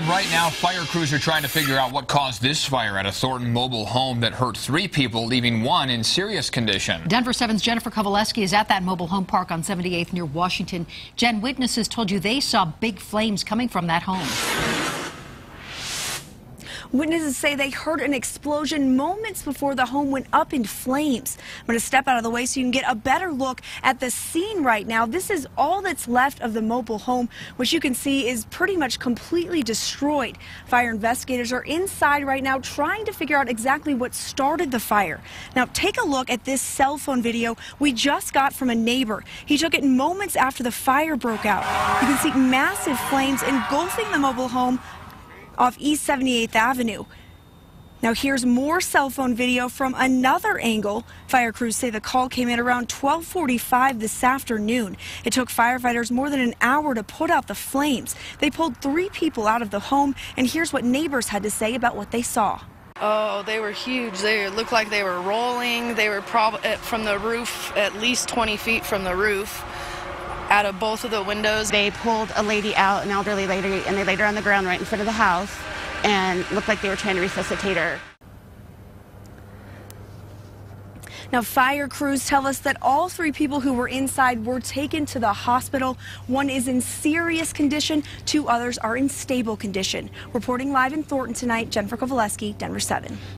And right now, fire crews are trying to figure out what caused this fire at a Thornton mobile home that hurt 3 people, leaving 1 in serious condition. Denver 7's Jennifer Kovaleski is at that mobile home park on 78th near Washington. Jen, witnesses told you they saw big flames coming from that home. Witnesses say they heard an explosion moments before the home went up in flames. I'm going to step out of the way so you can get a better look at the scene right now. This is all that's left of the mobile home, which you can see is pretty much completely destroyed. Fire investigators are inside right now trying to figure out exactly what started the fire. Now, take a look at this cell phone video we just got from a neighbor. He took it moments after the fire broke out. You can see massive flames engulfing the mobile home off East 78th Avenue. Now here's more cell phone video from another angle. Fire crews say the call came in around 12:45 this afternoon. It took firefighters more than an hour to put out the flames. They pulled 3 people out of the home, and here's what neighbors had to say about what they saw. Oh, they were huge. They looked like they were rolling. They were probably from the roof, at least 20 feet from the roof. Out of both of the windows. They pulled a lady out, an elderly lady, and they laid her on the ground right in front of the house and looked like they were trying to resuscitate her. Now, fire crews tell us that all 3 people who were inside were taken to the hospital. 1 is in serious condition, 2 others are in stable condition. Reporting live in Thornton tonight, Jennifer Kovaleski, Denver 7.